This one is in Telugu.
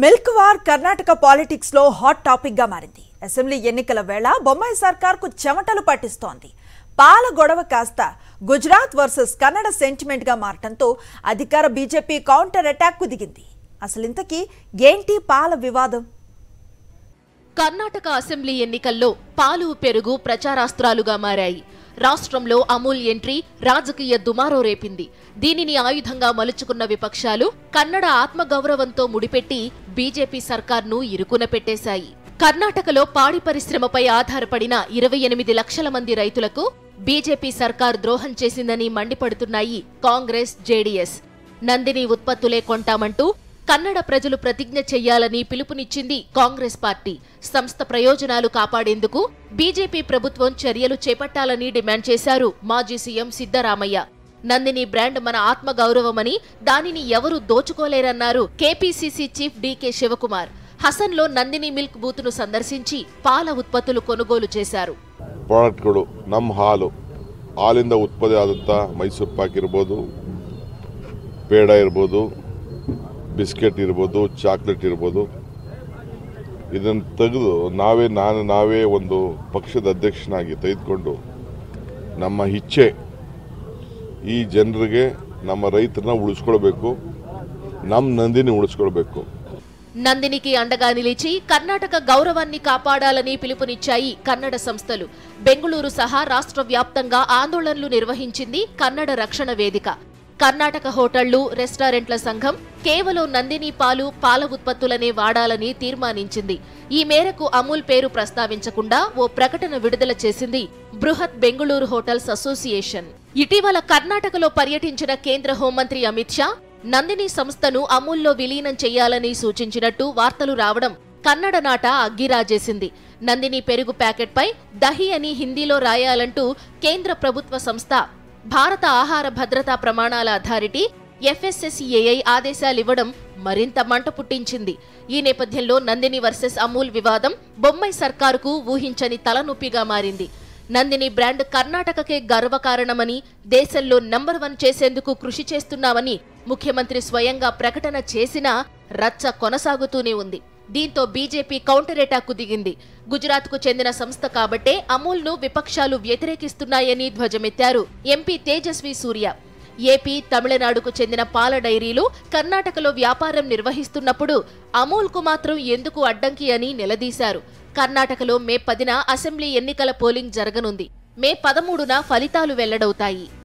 మిల్క్ వార్ కర్ణాటక పాలిటిక్స్ లో హాట్ టాపిక్ గా మారింది. అసెంబ్లీ ఎన్నికల వేళ బొమ్మాయి సర్కార్కు చెమటలు పట్టిస్తోంది. పాల గొడవ కాస్త గుజరాత్ వర్సెస్ కన్నడ సెంటిమెంట్ గా మారటంతో అధికార బీజేపీ కౌంటర్ అటాక్ కు దిగింది. అసలు ఇంతకీ ఏంటి పాల వివాదం? కర్ణాటక అసెంబ్లీ ఎన్నికల్లో పాలు పెరుగు ప్రచారాస్త్రాలుగా మారాయి. రాష్ట్రంలో అమూల్ ఎంట్రీ రాజకీయ దుమారో రేపింది. దీనిని ఆయుధంగా మలుచుకున్న విపక్షాలు కన్నడ ఆత్మగౌరవంతో ముడిపెట్టి బీజేపీ సర్కార్ను ఇరుకున పెట్టేశాయి. కర్ణాటకలో పాడి పరిశ్రమపై ఆధారపడిన 28 లక్షల మంది రైతులకు బీజేపీ సర్కార్ ద్రోహం చేసిందని మండిపడుతున్నాయి కాంగ్రెస్, జేడీఎస్. నందిని ఉత్పత్తులే కొంటామంటూ కన్నడ ప్రజలు ప్రతిజ్ఞ చెయ్యాలని పిలుపునిచ్చింది కాంగ్రెస్ పార్టీ. సంస్థ ప్రయోజనాలు కాపాడేందుకు బీజేపీ ప్రభుత్వం చర్యలు చేపట్టాలని డిమాండ్ చేశారు మాజీ సీఎం సిద్ధరామయ్య. నందిని బ్రాండ్ మన ఆత్మగౌరవమని దానిని ఎవరూ దోచుకోలేరన్నారు కేపీసీసీ చీఫ్ డీకే శివకుమార్. హసన్లో నందిని మిల్క్ బూత్ను సందర్శించి పాల ఉత్పత్తులు కొనుగోలు చేశారు. ಪ್ರಾಡಕ್ಟ್ಗಳು ನಮ್ಮ ಹಾಲು ಹಾಲಿಂದ ಉತ್ಪತ್ತಿ ಆದಂತ ಮೈಸೂರು ಪಾಕ್ ಇರಬಹುದು, ಪೇಡ ಇರಬಹುದು, ಬಿಸ್ಕೆಟ್ ಇರ್ಬೋದು, ಚಾಕ್ಲೇಟ್ ಇರ್ಬೋದು, ಇದನ್ನು ತೆಗೆದು ನಾವೇ ಒಂದು ಪಕ್ಷದ ಅಧ್ಯಕ್ಷನಾಗಿ ತೆಗೆದುಕೊಂಡು ನಮ್ಮ ಇಚ್ಛೆ ಈ ಜನರಿಗೆ ನಮ್ಮ ರೈತರನ್ನ ಉಳಿಸಿಕೊಳ್ಳಬೇಕು, ನಮ್ಮ ನಂದಿನಿ ಉಳಿಸಿಕೊಳ್ಳಬೇಕು. నందినికి అండగా నిలిచి కర్ణాటక గౌరవాన్ని కాపాడాలని పిలుపునిచ్చాయి కన్నడ సంస్థలు. బెంగళూరు సహా రాష్ట్ర వ్యాప్తంగా ఆందోళనలు నిర్వహించింది కన్నడ రక్షణ వేదిక. కర్ణాటక హోటళ్లు, రెస్టారెంట్ల సంఘం కేవలం నందిని పాలు, పాల ఉత్పత్తులనే వాడాలని తీర్మానించింది. ఈ మేరకు అమూల్ పేరు ప్రస్తావించకుండా ఓ ప్రకటన విడుదల చేసింది బృహత్ బెంగళూరు హోటల్స్ అసోసియేషన్. ఇటీవల కర్ణాటకలో పర్యటించిన కేంద్ర హోంమంత్రి అమిత్ షా నందిని సంస్థను అమూల్లో విలీనం చేయాలని సూచించినట్టు వార్తలు రావడం కన్నడ నాట అగ్గిరాజేసింది. నందిని పెరుగు ప్యాకెట్పై దహి అని హిందీలో రాయాలంటూ కేంద్ర ప్రభుత్వ సంస్థ భారత ఆహార భద్రతా ప్రమాణాల అథారిటీ FSSAI ఆదేశాలివ్వడం మరింత మంట పుట్టించింది. ఈ నేపథ్యంలో నందిని వర్సెస్ అమూల్ వివాదం బొమ్మాయి సర్కారుకు ఊహించని తలనొప్పిగా మారింది. నందిని బ్రాండ్ కర్ణాటకకే గర్వకారణమని, దేశంలో #1 చేసేందుకు కృషి చేస్తున్నామని ముఖ్యమంత్రి స్వయంగా ప్రకటన చేసినా రచ్చ కొనసాగుతూనే ఉంది. దీంతో బీజేపీ కౌంటర్ అటాక్కు దిగింది. గుజరాత్కు చెందిన సంస్థ కాబట్టే అమూల్ను విపక్షాలు వ్యతిరేకిస్తున్నాయని ధ్వజమెత్తారు ఎంపీ తేజస్వి సూర్య. ఏపీ, తమిళనాడుకు చెందిన పాల డైరీలు కర్ణాటకలో వ్యాపారం నిర్వహిస్తున్నప్పుడు అమూల్కు మాత్రం ఎందుకు అడ్డంకి అని నిలదీశారు. కర్ణాటకలో మే 10న అసెంబ్లీ ఎన్నికల పోలింగ్ జరగనుంది. మే 13న ఫలితాలు వెల్లడవుతాయి.